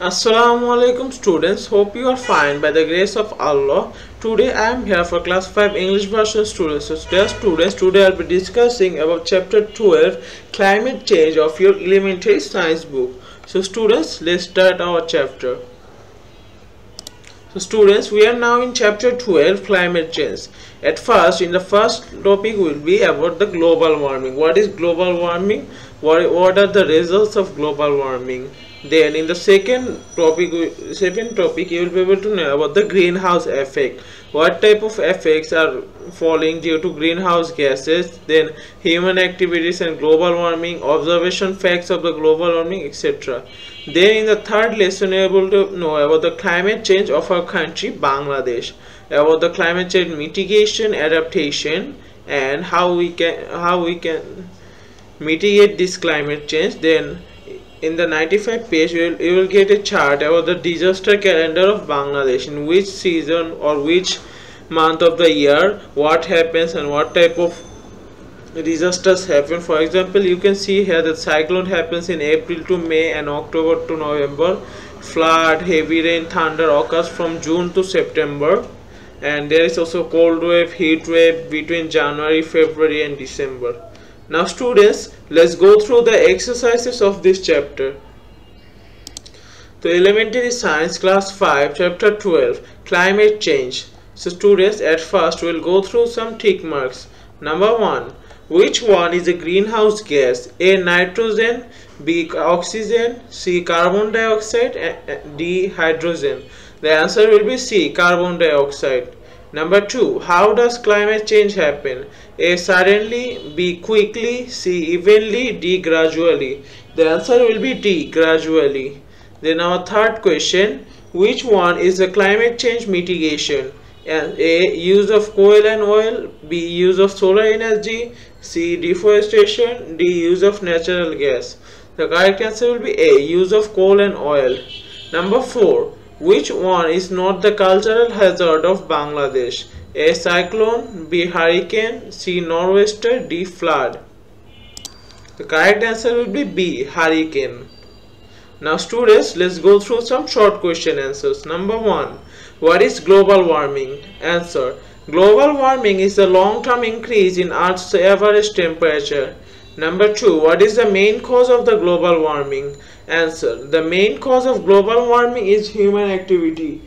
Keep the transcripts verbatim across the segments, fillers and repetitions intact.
Assalamualaikum students, hope you are fine by the grace of Allah. Today I am here for class five English version students. So dear students, today I will be discussing about chapter twelve, climate change of your elementary science book. So students, let's start our chapter. So students, we are now in chapter twelve, climate change. At first, in the first topic will be about the global warming. What is global warming? What, what are the results of global warming? Then in the second topic, second topic, you will be able to know about the greenhouse effect. What type of effects are falling due to greenhouse gases? Then human activities and global warming, observation facts of the global warming, et cetera. Then in the third lesson, you will be able to know about the climate change of our country, Bangladesh. About the climate change mitigation, adaptation, and how we can how we can mitigate this climate change. Then in the ninety-five page, you will, you will get a chart about the disaster calendar of Bangladesh, in which season or which month of the year, what happens and what type of disasters happen. For example, you can see here that cyclone happens in April to May and October to November. Flood, heavy rain, thunder occurs from June to September. And there is also cold wave, heat wave between January, February and December. Now students, let's go through the exercises of this chapter. So elementary science, class five, chapter twelve, climate change. So students, at first we'll go through some tick marks. Number one, which one is a greenhouse gas? A, nitrogen, B, oxygen, C, carbon dioxide, and D, hydrogen. The answer will be C, carbon dioxide. Number two, how does climate change happen? A, suddenly, B, quickly, C, evenly, D, gradually. The answer will be D, gradually. Then our third question, which one is the climate change mitigation? A, use of coal and oil, B, use of solar energy, C, deforestation, D, use of natural gas. The correct answer will be A, use of coal and oil. Number four, which one is not the cultural hazard of Bangladesh? A, cyclone, B, hurricane, C, nor'wester, D, flood. The correct answer will be B, hurricane. Now students, let's go through some short question answers. Number one, what is global warming? Answer, global warming is the long-term increase in Earth's average temperature. Number two, what is the main cause of the global warming? Answer, the main cause of global warming is human activity.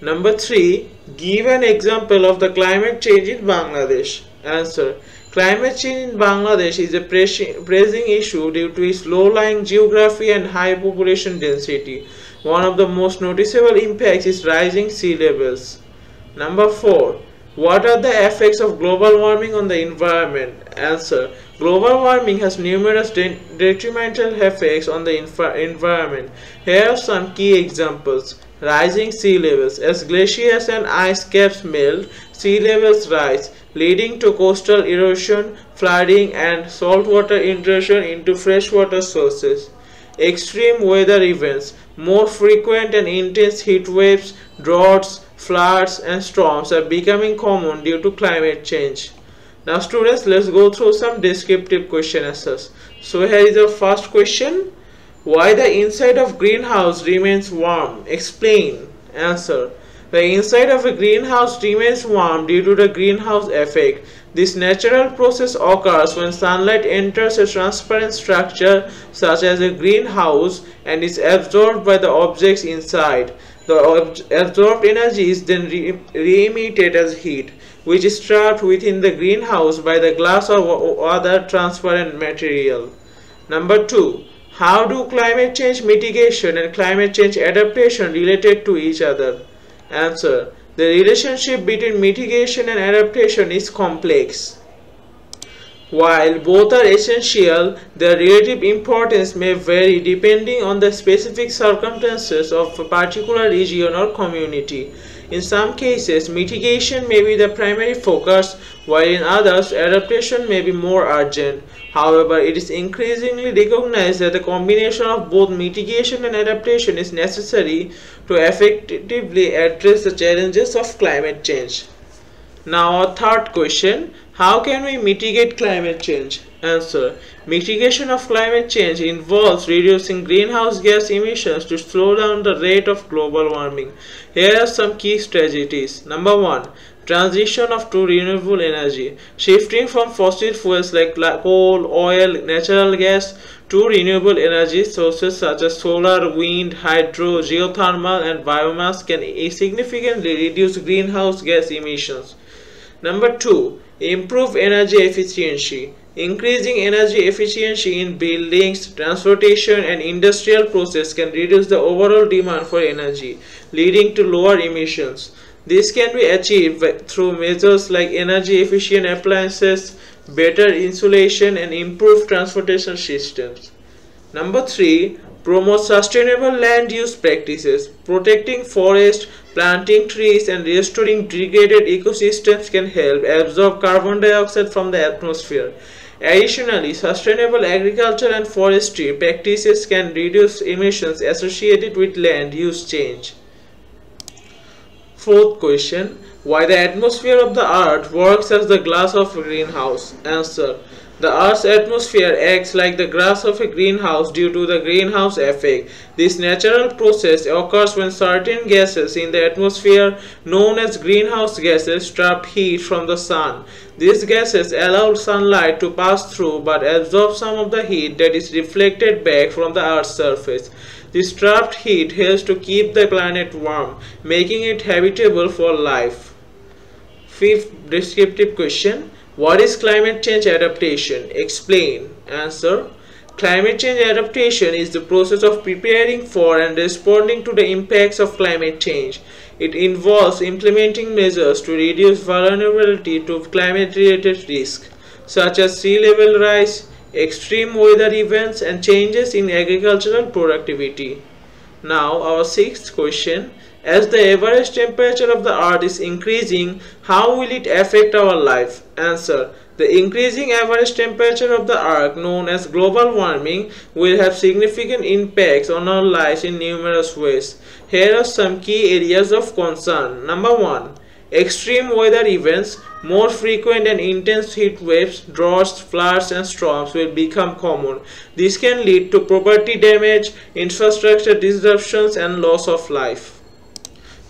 Number three, give an example of the climate change in Bangladesh. Answer, climate change in Bangladesh is a pressing issue due to its low-lying geography and high population density. One of the most noticeable impacts is rising sea levels. Number four, what are the effects of global warming on the environment? Answer, global warming has numerous de detrimental effects on the environment. Here are some key examples. Rising sea levels. As glaciers and ice caps melt, sea levels rise, leading to coastal erosion, flooding, and saltwater intrusion into freshwater sources. Extreme weather events. More frequent and intense heat waves, droughts, floods and storms are becoming common due to climate change. Now students, let's go through some descriptive question answers. So here is our first question. Why the inside of greenhouse remains warm? Explain. Answer, the inside of a greenhouse remains warm due to the greenhouse effect. This natural process occurs when sunlight enters a transparent structure such as a greenhouse and is absorbed by the objects inside. The absorbed energy is then re-emitted as heat, which is trapped within the greenhouse by the glass or other transparent material. Number two, how do climate change mitigation and climate change adaptation related to each other? Answer, the relationship between mitigation and adaptation is complex. While both are essential, their relative importance may vary depending on the specific circumstances of a particular region or community. In some cases, mitigation may be the primary focus, while in others, adaptation may be more urgent. However, it is increasingly recognized that the combination of both mitigation and adaptation is necessary to effectively address the challenges of climate change. Now our third question, how can we mitigate climate change? Answer, mitigation of climate change involves reducing greenhouse gas emissions to slow down the rate of global warming. Here are some key strategies. Number one, transition of to renewable energy, shifting from fossil fuels like coal, oil, natural gas to renewable energy sources such as solar, wind, hydro, geothermal and biomass can significantly reduce greenhouse gas emissions. Number two, improve energy efficiency. Increasing energy efficiency in buildings, transportation and industrial processes can reduce the overall demand for energy, leading to lower emissions. This can be achieved through measures like energy efficient appliances, better insulation and improved transportation systems. Number three, promote sustainable land use practices. Protecting forests, planting trees and restoring degraded ecosystems can help absorb carbon dioxide from the atmosphere. Additionally, sustainable agriculture and forestry practices can reduce emissions associated with land use change. Fourth question, why the atmosphere of the earth works as the glass of a greenhouse? Answer, the earth's atmosphere acts like the glass of a greenhouse due to the greenhouse effect. This natural process occurs when certain gases in the atmosphere known as greenhouse gases trap heat from the sun. These gases allow sunlight to pass through but absorb some of the heat that is reflected back from the earth's surface. This trapped heat helps to keep the planet warm, making it habitable for life. Fifth descriptive question, what is climate change adaptation? Explain. Answer, climate change adaptation is the process of preparing for and responding to the impacts of climate change. It involves implementing measures to reduce vulnerability to climate-related risks, such as sea level rise, extreme weather events and changes in agricultural productivity. Now our sixth question, as the average temperature of the earth is increasing, how will it affect our life? Answer, the increasing average temperature of the earth, known as global warming, will have significant impacts on our lives in numerous ways. Here are some key areas of concern. Number one, extreme weather events, more frequent and intense heat waves, droughts, floods, and storms will become common. This can lead to property damage, infrastructure disruptions, and loss of life.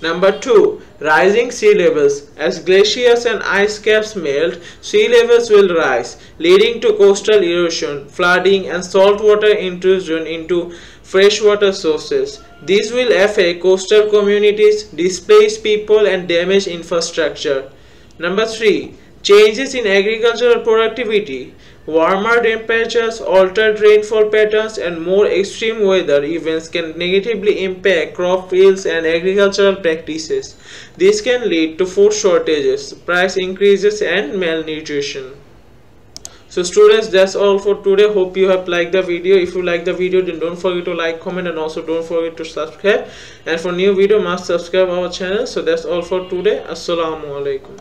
Number two, rising sea levels. As glaciers and ice caps melt, sea levels will rise, leading to coastal erosion, flooding, and saltwater intrusion into freshwater sources. This will affect coastal communities, displace people, and damage infrastructure. Number three, changes in agricultural productivity. Warmer temperatures, altered rainfall patterns, and more extreme weather events can negatively impact crop yields and agricultural practices. This can lead to food shortages, price increases, and malnutrition. So students, that's all for today. Hope you have liked the video. If you like the video, then don't forget to like, comment, and also don't forget to subscribe. And for new video, must subscribe our channel. So that's all for today. Assalamualaikum.